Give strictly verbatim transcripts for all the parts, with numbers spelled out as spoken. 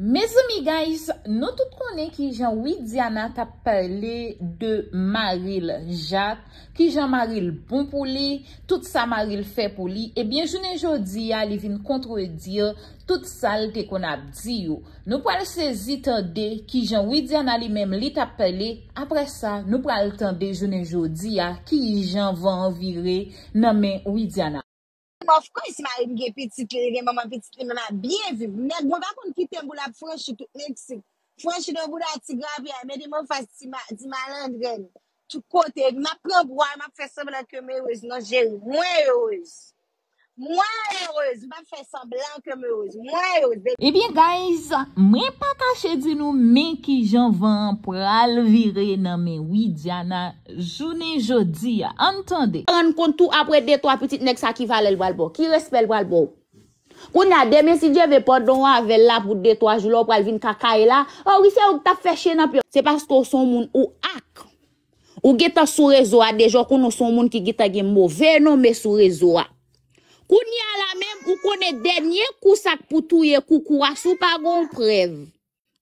Mes amis, guys, nous tout connaissons qui Jean-Widiana t'a parlé de Marie Jacques, qui Jean-Marie bon pour lui, tout ça Marie fait pour lui. Eh bien, je ne jodi à l'ivine contredire tout ça qu'on a dit. Nous prenons saisir tendez qui Jean-Widiana lui-même lui t'a parlé. Après ça, nous prenons tendez je ne jodi à qui Jean va envirer non mais Widiana. Of course, Marie, je petite, je maman petite, je maman bien vu. Je ne pas qu'on quitte pour la franche tout Mexique. Franche de bout la tigrave, mais des mots faciles, des malandres. Tout côté, je prends bois, je fais semblant que je suis heureuse. Non, j'ai moins heureuse. Moins heureuse. Je ne fais semblant que je suis heureuse. Moins heureuse. Eh bien, guys, je ne pas caché de nous, mais qui j'en vends pour aller virer dans mes Widiana. Journée jeudi, entendez. On compte tout après des trois petites nègres qui valent le balbo, qui respectent le balbo. On a demain si Dieu veut pas don avec là pour des trois jours pour aller venir cacaille là. Oh oui, c'est on t'a fait chier dans. C'est parce que son monde ou hack. Ou guetta sur réseau a des gens qu'on son monde qui guetta game mauvais non mais sur réseau. Qu'on y a la même ou qu'on est dernier coup sac pour touyer coucou à sous pas gon preuve.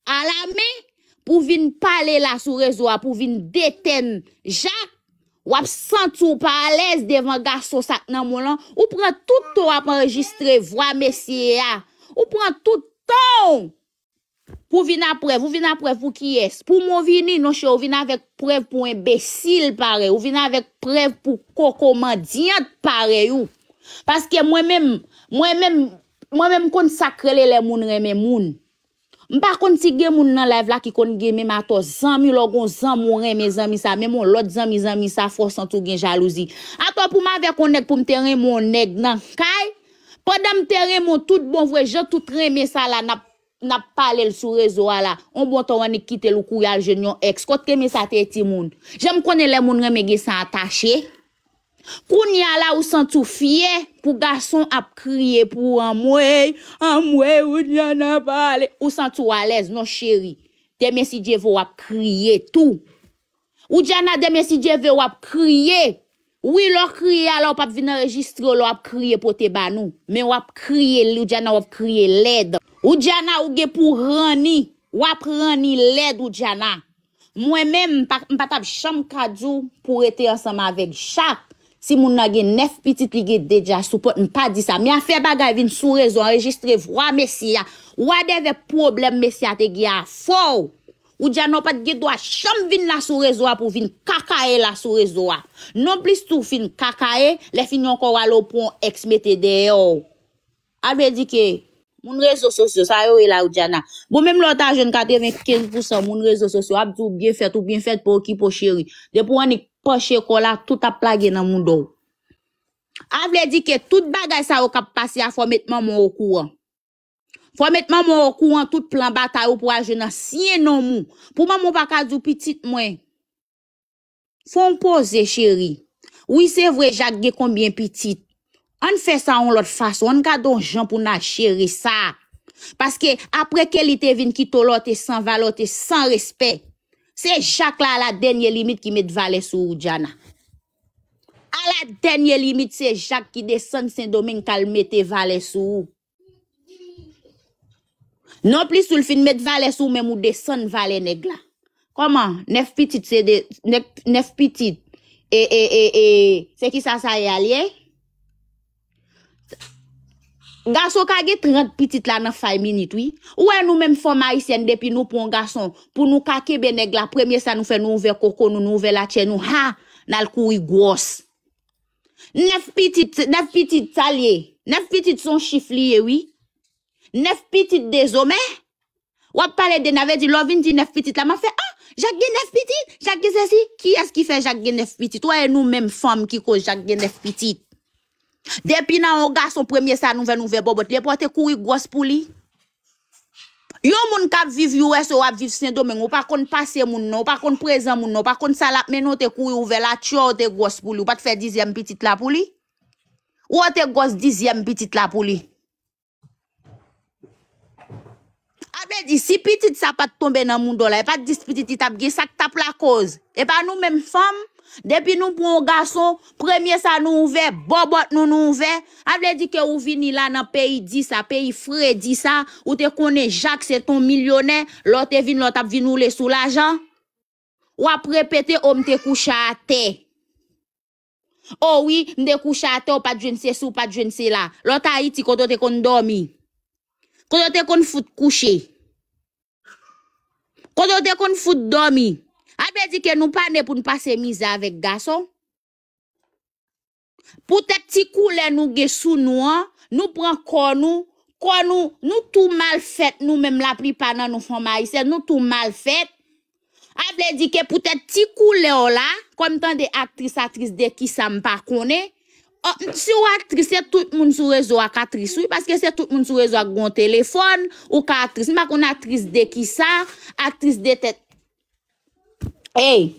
À la main pour venir parler là sur réseau pour venir détenir Jacques. Ou absent ou pas à l'aise devant garçon sac nan mon lan, ou prend tout temps à enregistrer voix messieurs ou prend tout temps pour venir après vous venir après vous qui est pour mon venir non chez ou venir avec preuve pour imbécile pareil ou venir avec preuve pour cocomandiante pareil ou parce que moi-même moi-même moi-même kon sacré les moun remè moun. M'pa kon si gen moun nan live la ki kon gen même ato zanmi logon zan moun ren mes amis ça même mon l'autre zanmi zanmi ça force en tout gen jalousie. Ato pou m'avec kon nèg pou m'terre mon nèg nan kay pendant m'terre mon tout bon vrai gens tout remet ça là n'a n'a parler sur réseau là. On bon ton on quitter le courage jeune ex kote remet ça té ti moun. J'aime connait les moun remet gen ça attaché. Kounya la ou santou fier pour garçon a crier pour en moi en moi ou n'a pas ou santou à l'aise non chéri demain si Dieu veut a crier tout ou Diana demain si Dieu veut a crier oui l'on crier alors pas venir enregistrer l'on a crier pour te ba nous mais on a crier ou Diana on a crier l'aide ou Diana ou gè pour rani ou a rani l'aide ou Diana moi-même pas pas chambre kadou pour être ensemble avec Jacques. Si moun nan gen neuf petites li déjà support m pas dit ça mais a fait bagay vinn sous réseau enregistrer voix messia ou a des problèmes messia te gi a fort ou dia non pas de droit chambre vinn la sous réseau pour vinn cacaer la sous réseau non plus tout fin cacaer les fin encore à l'opon ex mette dehors avait dit que mon réseau social ça yo là ou Diana bon même l'autre jeune quatre-vingt-quinze pour cent mon réseau social a tout bien fait ou bien fait pour qui pour chéri depuis on poche kola tout a plagé dans mon dos. A vle di que tout bagay sa ou kap passe a faut mettre maman au courant. Faut mettre maman au courant tout plan bataille ou pour a jeune ancien non mou. Pour maman pa ka dou petit moins. Faut poser chéri. Oui, c'est vrai Jacques gen combien petit. On fait ça on l'autre façon, on ka don Jean pour na chéri ça. Parce que après qu'elle était vinn qui tolote sans valote sans respect. C'est Jacques là la dernière limite qui met valet sur Diana. À la dernière limite, c'est Jacques qui descend Saint-Domingue qui mette valet sur. Non plus sur le fin mettre valet sur même ou descend valet nèg là. Comment neuf petites c'est de neuf petites et et et c'est qui ça ça y allié? Garçon kage trente petites là dans cinq minutes oui. Ouais nous même femme haïtienne depuis nous pour un garçon pour nous kake be nèg la premier ça nous fait nous ouvert coco nous nous ouvert la chaîne nous ha n'al kouri grosse. Neuf petites neuf petites talier. Neuf petites sont chiffre lié oui. Neuf petites désormais. Ou parler de n'avait dit l'ovin dit neuf petites là m'a fait ah Jacques gen neuf petites Jacques gen ceci qui est-ce qui fait Jacques gen neuf petites ouais nous même femme qui cause Jacques gen neuf petites. Depuis nan on garçon premier ça nouvelle nouvelle bobote les porter courir grosse pour lui. Yo moun k'ap viv U S ou ap viv Saint-Domingue ou pa konn passer moun non, pas konn présent moun non, pas konn ça la menote courir ouvert la tchou te grosse pour lui, pas te faire dixième petite là pour lui. Ou te grosse dixième petite là pour lui. Abe dit si petite ça pas tomber dans moun do la, pas dix petite tap gen sak tap la cause. Et pas nous même femme depuis nous pour un garçon, premier ça nous ouvert, bobot nous nous ouvert. Avle dit que ou vini là dans pays dit ça, pays frais dit ça, ou te connais Jacques c'est ton millionnaire, l'autre vin l'autre vin nous le sous l'argent. Ou après pété homme te couche à terre. Oh oui, m'te couche à terre, pas de jeune c'est sous, pas de jeune c'est là. L'autre Haïti quand te kon dormi. Quand te kon fout coucher. Quand on te kon fout dormi. Albe dit que nous pas né pour nous passer mise avec garçon. Pour tête ti couleur nous gè sous nous, nous prend corps nous, corps nous, nous tout mal fait nous même la plupart dans nos femmes haïtiennes, nous tout mal fait. Albe dit que pour tête ti couleur là, comme tant des actrices actrices de qui ça me pas connaît. Si ou actrice, c'est tout le monde sur réseau à actrice, oui, parce que c'est tout le monde sur réseau à gon téléphone, ou ka actrice. Ma kon actrice de qui ça, actrice de tête. Hey!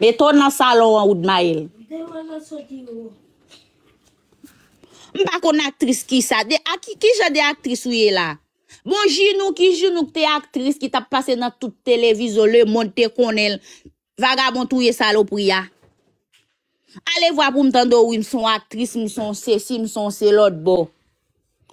Mais ton dans salon en Oudmaïl. M'pa kon actrice qui ça, de a qui qui j'en de actrice ou là? Bon, Jinou qui Jinou qui t'es actrice qui t'a passé dans toute télévision, le monde te connaît, vagabond tout yé salopria. Allez voir pour m'tando oui, m'son actrice, m'son ceci, m'son c'est l'autre bon.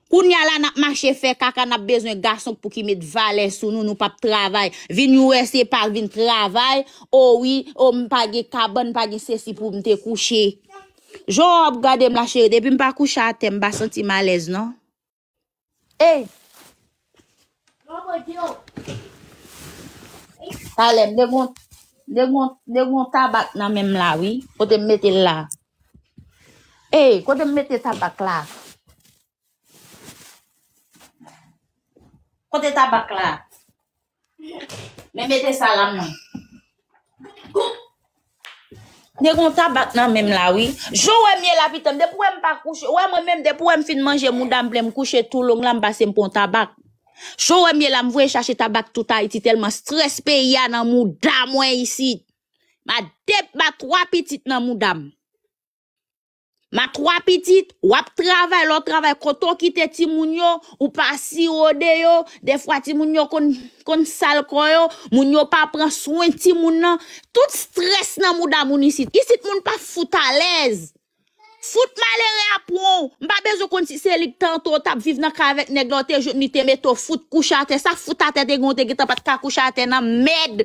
Kounya la n'a marché fait kaka n'a besoin garçon pour qui mette valet sous nous, nous pas travail. Vin ou c'est pas vin travail. Oh oui, oh m'page cabane, m'page ceci pour m'te coucher. Job gade m'la chérie, depuis m'pa coucher à terre, m'ba senti malaise, non? Hey! Allez, devant. De mon, de mon tabac nan même là, oui. Kote mette là. Eh, kote mette tabac là. Kote tabac là. Mais mette ça là, non. De mon tabac nan même là, oui. Je ouai mieux la pitam. De pouem pas coucher. Ouais, moi-même, de pouem fin manger, mou dame blem coucher tout long là, m'passe m'pon tabac. Chou remye la m'voye chercher tabac tout Haïti tellement stress pays nan moudam moi ici. Ma dep ma trois petites nan moudam. Ma trois petites, wap travail, l'autre travail koto kite ti moun yo ou pa sirode yo, des fois ti moun yo kon kon sal koyo, moun yo pa pran soin ti moun nan, tout stress nan moudam moun ici. Ici moun pa fout à l'aise. Fout malere à prou, m'pa bezo kon si c'est lik tantôt t'a vivre nan ka avec nèg l'autre je ni te meto fout couche à terre ça fout à terre te gonte ki ta pat ka couche à terre nan med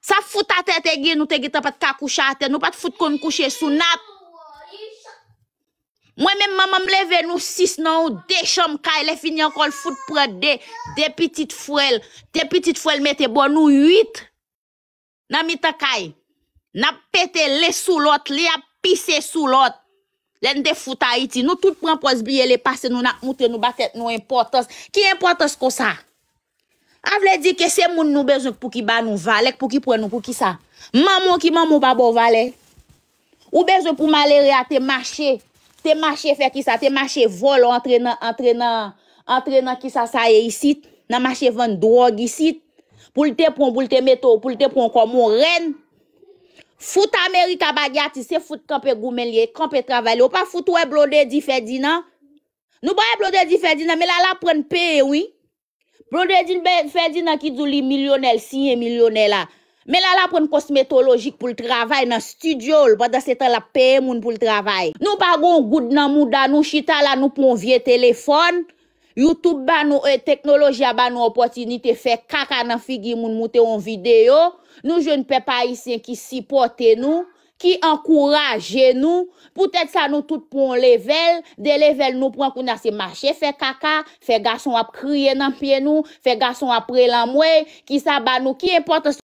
ça fout à terre te gen nou te ki ta pat ka couche à terre nou pat fout kon coucher sous nap moi même maman me lever nous six nan deux chambre ka elle fini encore fout prend deux des petites frèles des petites frèles mette bon nou huit nan mi ta kay n'a pété les sous l'autre li a pissé sous l'autre. L'en de fout Haïti. Nous tout prenons pour oublier les passés, nous n'a monté, nous battons, nous importance. Qui importance comme ça? Avle dit que c'est moun nous besoin pour qui bat nous valet, pour qui prend nous, pour qui ça? Maman qui maman pas bon valet. Ou besoin pour malere à te marcher. Te marcher faire qui ça? Te marcher vol, entraînant, entraînant, entraînant qui ça ça est ici. N'a marché vendre drogue ici. Pour te prendre, pour te mettre, pour te prendre comme mon reine. Fout Amerika bagati, c'est fout campé goumelier, campé travail. Ou pas fout ouais Blondedy Ferdinand. Nous pas Blondedy Ferdinand, mais là la prenne paye, oui. Blondedy Ferdinand qui dit li millionnaire, si est millionnaire là. Mais là la prenne cosmétologique pour le travail dans studio, pendant ce temps la paye moun pour le travail. Nous pas gon goud nan mouda, nous chita là nous pon vieux téléphone. YouTube ba nou e, technologie ba nou opportunité fait kaka nan figi moun monter en vidéo. Nous jeunes peuple haïtien qui supporte nous, qui encourage nous, peut-être ça nous tout pour un level, des level nous prend qu'on a se marché fait caca, fait garçon a crier dans pied nous, fait garçon après l'amoué, qui ça ba nous qui importance